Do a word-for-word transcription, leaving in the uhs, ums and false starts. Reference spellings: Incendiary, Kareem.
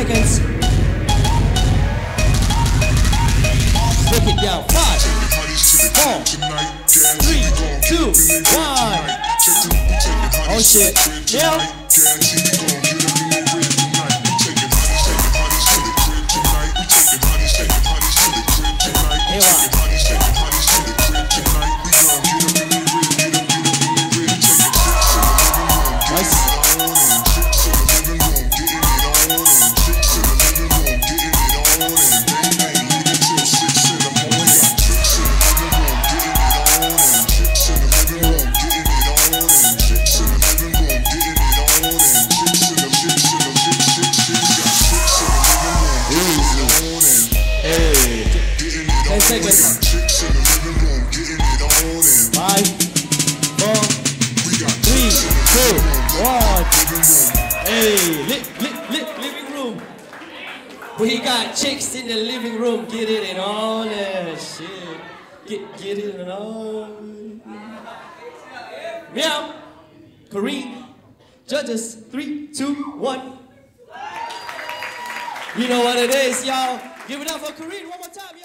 Seconds. Break it down. Five, four, three, two, one. Oh shit. Yeah. Take it. Five, four, three, two, one. Hey, li li li living room. We got chicks in the living room. Get it and all that shit. Get get it and all. Meow. Kareem. Judges. Three, two, one. You know what it is, y'all. Give it up for Kareem one more time.